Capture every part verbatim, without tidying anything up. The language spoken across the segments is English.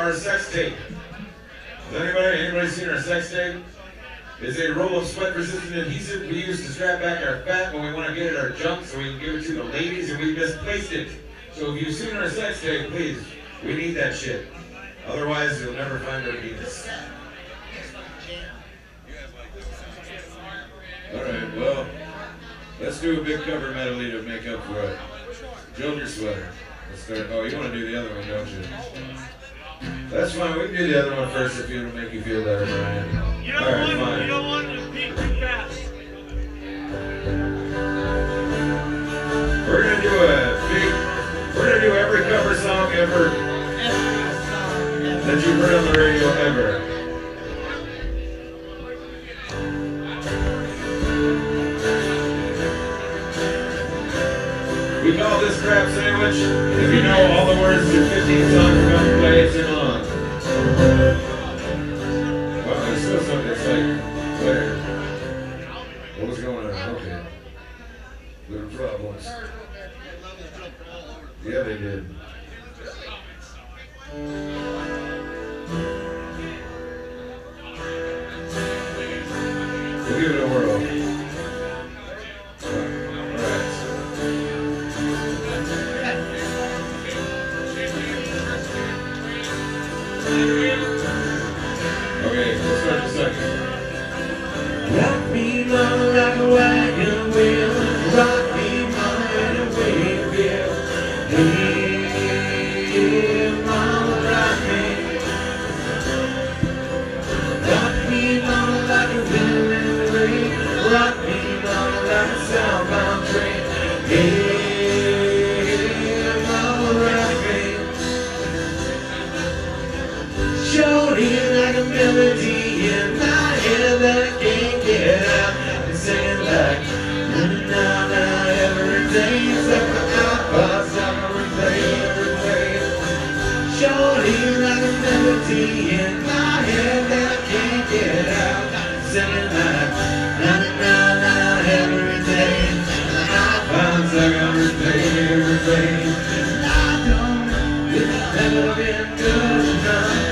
our sex tape. Has anybody, anybody seen our sex tape? It's a roll of sweat-resistant adhesive we use to strap back our fat when we want to get at our junk so we can give it to the ladies, and we misplaced it. So if you've seen our sex tape, please, we need that shit. Otherwise, you'll never find our penis. Alright, well, let's do a big cover medley to make up for it. Build your sweater. Let's start. Oh, you want to do the other one, don't you? That's fine. We can do the other one first if it'll make you feel better, Brian. You don't All right, want, fine. You don't want to be too fast. We're gonna do a big. We're gonna do every cover song ever that you've heard on the radio ever. We call this Crap Sandwich. If you know all the words to fifteen songs, come play it along. Wow, there's still something that's like, where? What was going on? Okay. Little problems. Yeah, they did. We'll give it a whirl. Rock me, mama, like a wagon wheel. Rock me, mama, in a waybill. Hey, mama, rock me. Rock me, mama, like a villain rain. Rock me, mama, like a southbound train. Hey, mama, rock me. Shorty, like a melody in my head that I can't get out. I'm singing like na na na every day, except for outlaws, every day, every day. Surely like a melody in my head that I can't get out. I'm singing like na na na every day, outlaws, every day, every day. I don't think I've ever been good enough.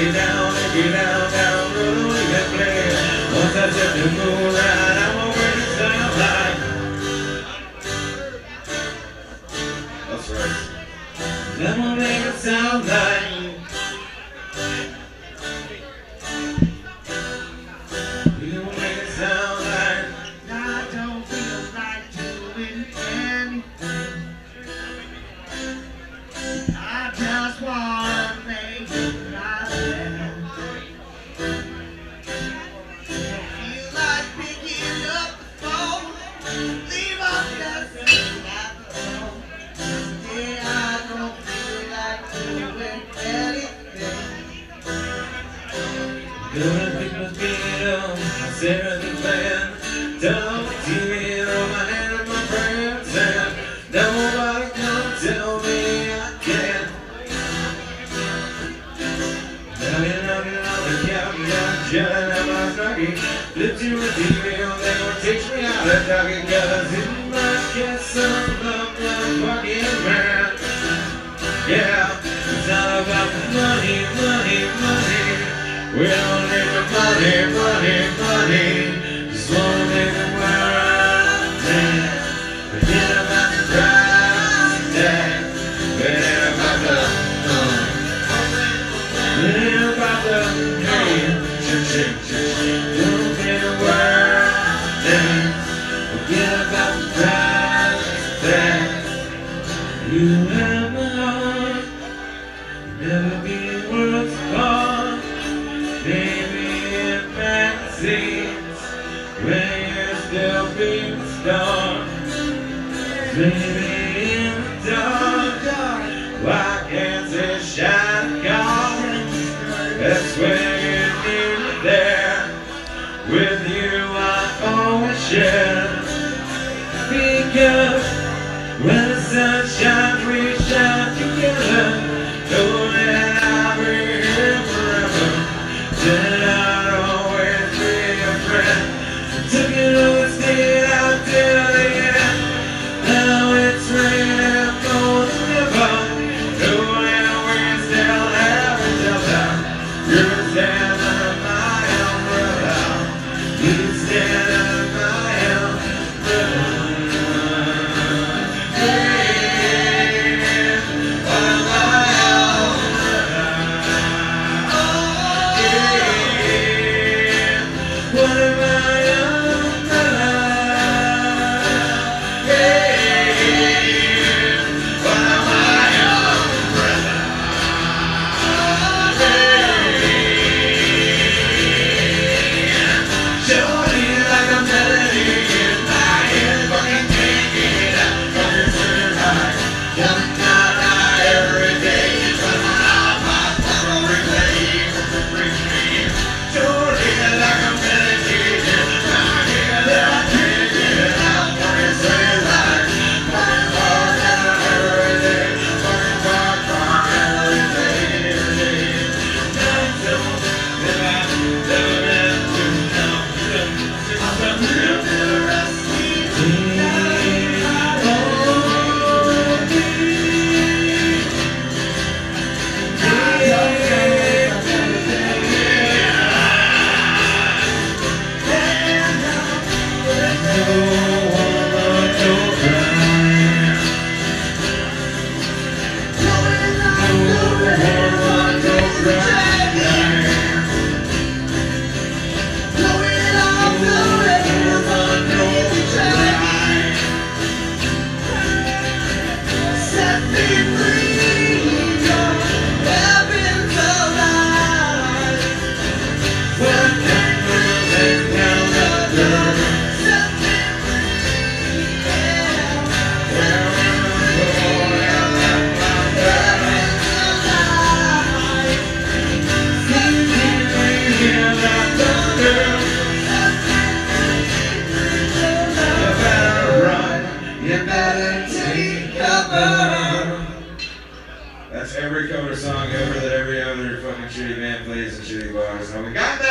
Get down, get down, down, roll, get play. Once I set the moonlight, I'm already sound like. That's right. I'm gonna make it sound like. You gonna make it sound like. I don't feel like doing anything. I just wanna make it. Gonna pick my feet up, stare at the fan. Don't do it on my hand and my friends, and nobody can tell me I can't. Knocking, knocking on the cabin, got yelling at my stocking. Flip to a T V on that one, takes me out of talking, 'cause in my guess I'm not the fucking man. Yeah, it's all about the money, money, money. We don't need the money, money, money. Just wanna make the world dance. Forget about the price tag. Forget about the money. Forget about the money. Don't make the world dance. Forget about the price tag. You have my heart. Never be the world's fault. Baby, it fancies when you're still being stoned. Baby, in the dark, why can't the shine gone? So we got that.